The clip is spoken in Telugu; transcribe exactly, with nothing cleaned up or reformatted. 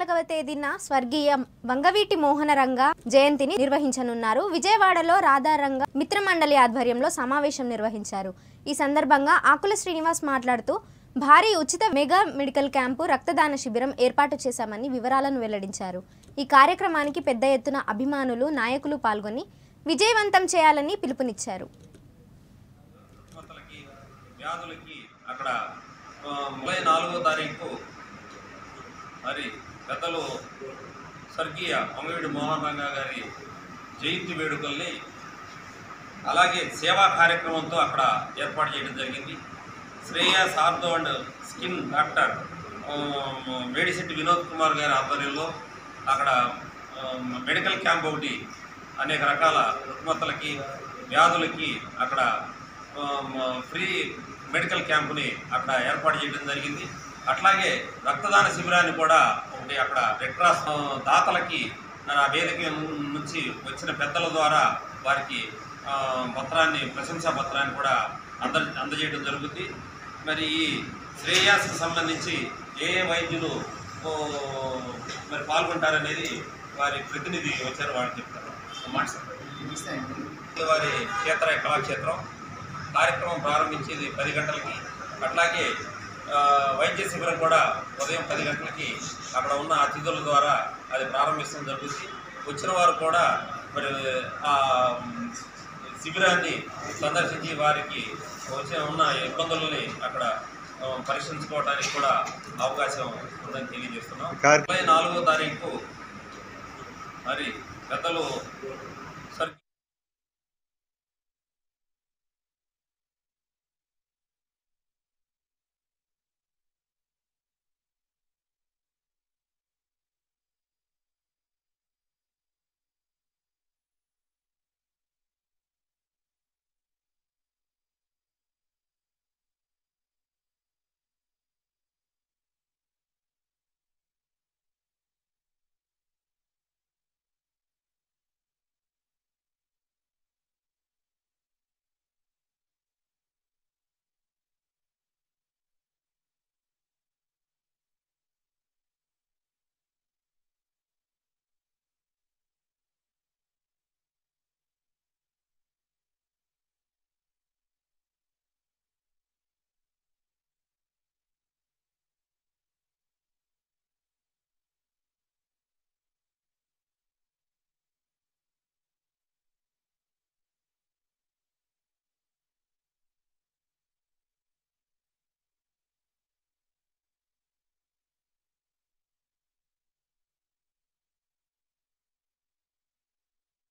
పద్నాలుగవ తేదీన స్వర్గీయ వంగవీటి మోహనరంగ జయంతిని నిర్వహించనున్నారు. విజయవాడలో రాధారంగ మిత్రమండలి ఆధ్వర్యంలో సమావేశం నిర్వహించారు. ఈ సందర్భంగా ఆకుల శ్రీనివాస్ మాట్లాడుతూ భారీ ఉచిత మెగా మెడికల్ క్యాంపు, రక్తదాన శిబిరం ఏర్పాటు చేశామని వివరాలను వెల్లడించారు. ఈ కార్యక్రమానికి పెద్ద ఎత్తున అభిమానులు, నాయకులు పాల్గొని విజయవంతం చేయాలని పిలుపునిచ్చారు. ముప్పై నాలుగో తారీఖు మరి గతలో స్వర్గీయ వంగవీటి మోహనరంగ గారి జయంతి వేడుకల్ని అలాగే సేవా కార్యక్రమంతో అక్కడ ఏర్పాటు చేయడం జరిగింది. Shreyas ortho and skin doctor Medisetti Vinod Kumar గారి ఆధ్వర్యంలో అక్కడ మెడికల్ క్యాంప్ ఒకటి అనేక రకాల రుగ్మతలకి, వ్యాధులకి అక్కడ ఫ్రీ మెడికల్ క్యాంపుని అక్కడ ఏర్పాటు చేయడం జరిగింది. అట్లాగే రక్తదాన శిబిరాన్ని కూడా ఒకటి అక్కడ రెడ్ క్రాస్ దాతలకి ఆ వేదిక నుంచి వచ్చిన పెద్దల ద్వారా వారికి పత్రాన్ని, ప్రశంసా పత్రాన్ని కూడా అంద అందజేయడం జరుగుతుంది. మరి ఈ శ్రేయాస్కి సంబంధించి ఏ ఏ వైద్యులు మరి పాల్గొంటారనేది వారి ప్రతినిధి వచ్చారు, వారు చెప్తారు. వారి క్షేత్ర కళాక్షేత్రం కార్యక్రమం ప్రారంభించేది పది గంటలకి. అట్లాగే వైద్య శిబిరం కూడా ఉదయం పది గంటలకి అక్కడ ఉన్న అతిథుల ద్వారా అది ప్రారంభించడం జరుగుతుంది. వచ్చిన వారు కూడా మరి ఆ శిబిరాన్ని సందర్శించి వారికి వచ్చిన ఉన్న ఇబ్బందులని అక్కడ పరిష్కరించుకోవడానికి కూడా అవకాశం ఉందని తెలియజేస్తున్నాం. ముప్పై నాలుగో తారీఖు మరి గతలో